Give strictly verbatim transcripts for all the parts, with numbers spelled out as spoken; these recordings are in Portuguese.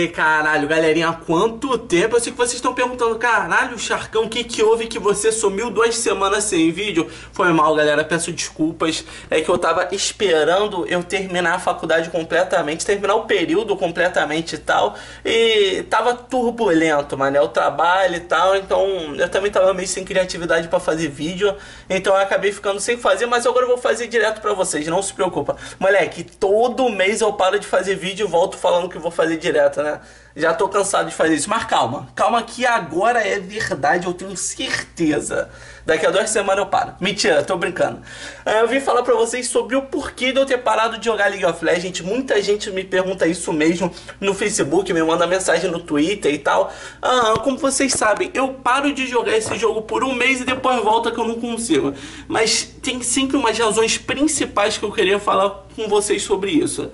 aí, caralho, galerinha, há quanto tempo? Eu sei que vocês estão perguntando, caralho, Sharkão, o que que houve que você sumiu duas semanas sem vídeo? Foi mal, galera, peço desculpas, é que eu tava esperando eu terminar a faculdade completamente, terminar o período completamente e tal, e tava turbulento, mano, é o trabalho e tal, então eu também tava meio sem criatividade pra fazer vídeo, então eu acabei ficando sem fazer, mas agora eu vou fazer direto pra vocês, não se preocupa. Moleque, todo mês eu paro de fazer vídeo e volto falando que vou fazer direto, né? Já tô cansado de fazer isso, mas calma, calma que agora é verdade, eu tenho certeza. Daqui a duas semanas eu paro. Mentira, tô brincando. Eu vim falar pra vocês sobre o porquê de eu ter parado de jogar League of Legends. Muita gente me pergunta isso mesmo no Facebook, me manda mensagem no Twitter e tal. Ah, como vocês sabem, eu paro de jogar esse jogo por um mês e depois volta que eu não consigo. Mas tem sempre umas razões principais que eu queria falar com vocês sobre isso.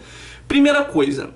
Primeira coisa,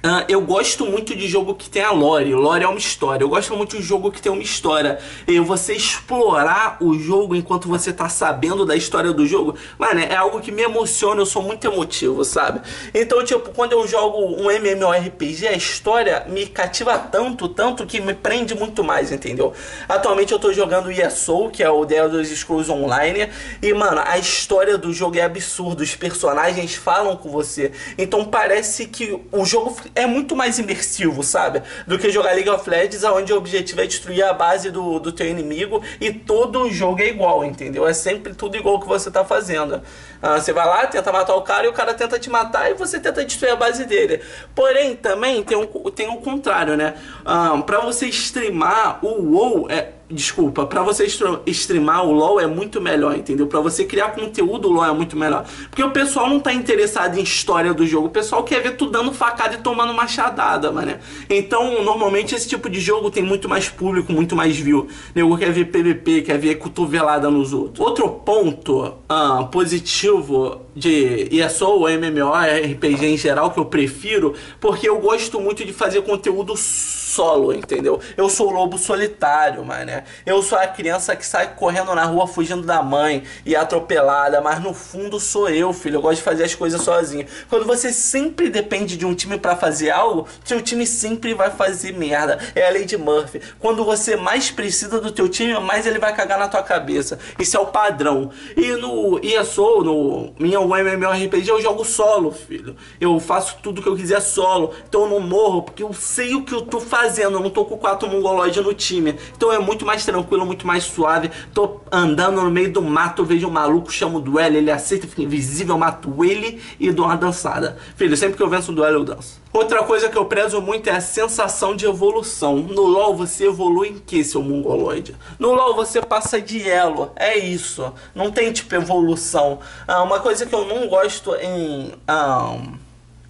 Uh, eu gosto muito de jogo que tem a lore. Lore é uma história. Eu gosto muito de jogo que tem uma história. E você explorar o jogo enquanto você tá sabendo da história do jogo, mano, é algo que me emociona. Eu sou muito emotivo, sabe? Então, tipo, quando eu jogo um M M O R P G, a história me cativa tanto, tanto que me prende muito mais, entendeu? Atualmente eu tô jogando E S O, que é o The Elder Scrolls Online. E, mano, a história do jogo é absurda. Os personagens falam com você. Então parece que o jogo é muito mais imersivo, sabe? Do que jogar League of Legends, onde o objetivo é destruir a base do, do teu inimigo e todo o jogo é igual, entendeu? É sempre tudo igual que você tá fazendo. Ah, você vai lá, tenta matar o cara e o cara tenta te matar e você tenta destruir a base dele. Porém, também tem o um, tem um contrário, né? Ah, pra você streamar o WoW... é Desculpa, pra você streamar o LoL é muito melhor, entendeu? Pra você criar conteúdo, o LoL é muito melhor. Porque o pessoal não tá interessado em história do jogo. O pessoal quer ver tu dando facada e tomando machadada, mané. Então, normalmente, esse tipo de jogo tem muito mais público, muito mais view. Nego quer ver P V P, quer ver cotovelada nos outros. Outro ponto ah, positivo de E S O, M M O R P G em geral, que eu prefiro, porque eu gosto muito de fazer conteúdo solo, entendeu? Eu sou o lobo solitário, mané. Eu sou a criança que sai correndo na rua fugindo da mãe e é atropelada, mas no fundo sou eu, filho. Eu gosto de fazer as coisas sozinho. Quando você sempre depende de um time pra fazer algo, seu time sempre vai fazer merda. É a lei de Murphy. Quando você mais precisa do teu time, mais ele vai cagar na tua cabeça. Isso é o padrão. E no E S O, no minha M M O R P G, eu jogo solo, filho. Eu faço tudo que eu quiser solo. Então eu não morro, porque eu sei o que eu tô fazendo. Eu não tô com quatro mongoloides no time. Então é muito mais tranquilo, muito mais suave. Tô andando no meio do mato, vejo um maluco, chamo o duelo, ele aceita, fica invisível, eu mato ele e dou uma dançada. Filho, sempre que eu venço um duelo eu danço. Outra coisa que eu prezo muito é a sensação de evolução. No LoL você evolui em que, seu mongoloide? No LoL você passa de elo, é isso. Não tem tipo evolução. Ah, uma coisa que eu não gosto em ah,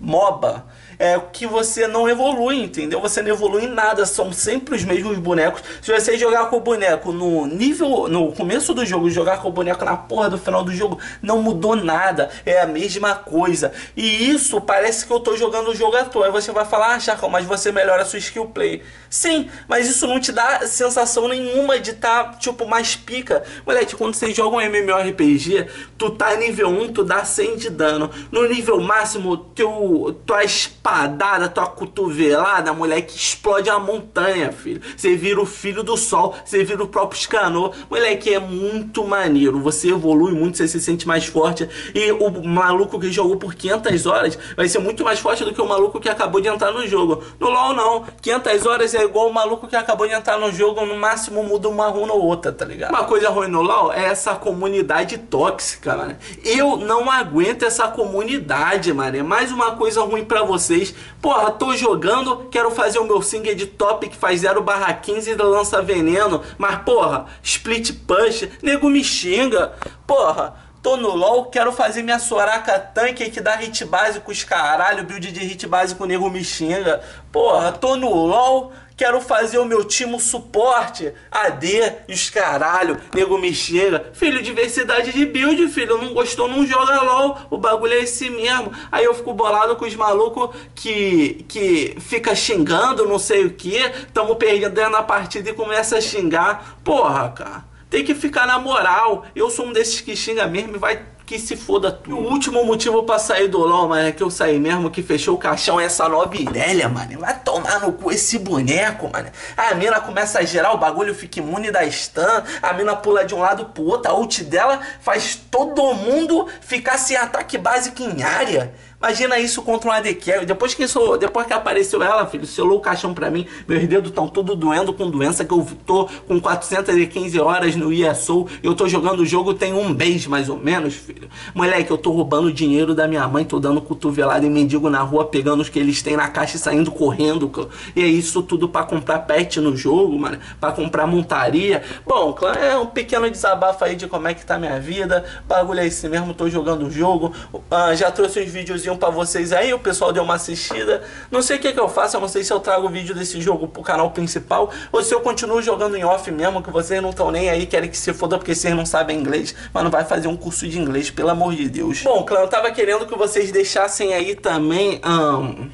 MOBA é que você não evolui, entendeu? Você não evolui em nada, são sempre os mesmos bonecos. Se você jogar com o boneco no nível, no começo do jogo, jogar com o boneco na porra do final do jogo, não mudou nada, é a mesma coisa. E isso parece que eu tô jogando o jogo à toa. Aí você vai falar, ah, Sharkão, mas você melhora a sua skill play. Sim, mas isso não te dá sensação nenhuma de tá, tipo, mais pica. Moleque, quando você joga um M M O R P G, tu tá nível um, tu dá cem de dano. No nível máximo, teu, tua espada, dada tua cotovelada, moleque, explode a montanha, filho. Você vira o filho do sol, você vira o próprio Escanor. Moleque, é muito maneiro. Você evolui muito, você se sente mais forte. E o maluco que jogou por quinhentas horas vai ser muito mais forte do que o maluco que acabou de entrar no jogo. No LoL, não. quinhentas horas é igual o maluco que acabou de entrar no jogo. No máximo, muda uma runa ou outra, tá ligado? Uma coisa ruim no LoL é essa comunidade tóxica, mano. Eu não aguento essa comunidade, mano. Mais uma coisa ruim pra vocês. Porra, tô jogando, quero fazer o meu single de top que faz zero barra quinze e lança veneno. Mas porra, split push, nego me xinga. Porra, tô no LoL, quero fazer minha Soraka tanque que dá hit básico, os caralho, build de hit básico, nego me xinga. Porra, tô no LoL, quero fazer o meu time suporte, A D, os caralho, nego me xinga. Filho, diversidade de build, filho, não gostou, não joga LoL, o bagulho é esse mesmo. Aí eu fico bolado com os malucos que, que fica xingando, não sei o que, tamo perdendo na partida e começa a xingar. Porra, cara, tem que ficar na moral. Eu sou um desses que xinga mesmo e vai que se foda tudo. O último motivo pra sair do LoL, mano, é que eu saí mesmo, que fechou o caixão essa nova ideia, mano. Vai tomar no cu esse boneco, mano. A mina começa a gerar, o bagulho fica imune da stun, a mina pula de um lado pro outro, a ult dela faz todo mundo ficar sem ataque básico em área. Imagina isso contra um A D Carry. Depois que, isso, depois que apareceu ela, filho, selou o caixão pra mim. Meus dedos estão todos doendo com doença que eu tô com quatrocentas e quinze horas no I S O. Eu tô jogando o jogo tem um mês, mais ou menos, filho. Moleque, eu tô roubando dinheiro da minha mãe. Tô dando cotovelada em mendigo na rua, pegando os que eles têm na caixa e saindo correndo. E é isso tudo pra comprar pet no jogo, mano. Pra comprar montaria. Bom, é um pequeno desabafo aí de como é que tá minha vida. Bagulho é esse mesmo, tô jogando o jogo. Ah, já trouxe uns vídeos pra vocês aí, o pessoal deu uma assistida. Não sei o que que eu faço, eu não sei se eu trago o vídeo desse jogo pro canal principal ou se eu continuo jogando em off mesmo, que vocês não estão nem aí, querem que se foda porque vocês não sabem inglês, mas não vai fazer um curso de inglês, pelo amor de Deus. Bom, clã, eu tava querendo que vocês deixassem aí também... Um...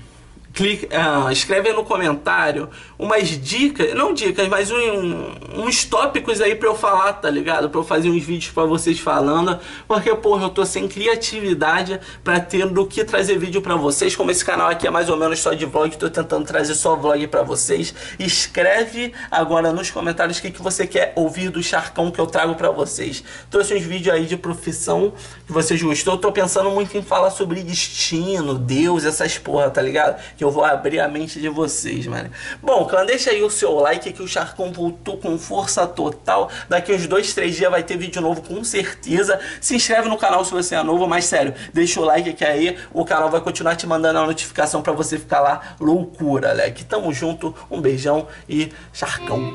Clique, uh, escreve aí no comentário umas dicas, não dicas, mas um, um, uns tópicos aí pra eu falar, tá ligado? Pra eu fazer uns vídeos pra vocês falando, porque, porra, eu tô sem criatividade pra ter do que trazer vídeo pra vocês. Como esse canal aqui é mais ou menos só de vlog, tô tentando trazer só vlog pra vocês. Escreve agora nos comentários o que, que você quer ouvir do Sharkão que eu trago pra vocês. Trouxe uns vídeos aí de profissão que vocês gostou. Tô pensando muito em falar sobre destino, Deus, essas porra, tá ligado? Que eu vou abrir a mente de vocês, mano. Bom, clã, deixa aí o seu like que o Sharkão voltou com força total. Daqui uns dois, três dias vai ter vídeo novo, com certeza. Se inscreve no canal se você é novo, mas sério, deixa o like que aí o canal vai continuar te mandando a notificação pra você ficar lá loucura, moleque. Tamo junto, um beijão e Sharkão.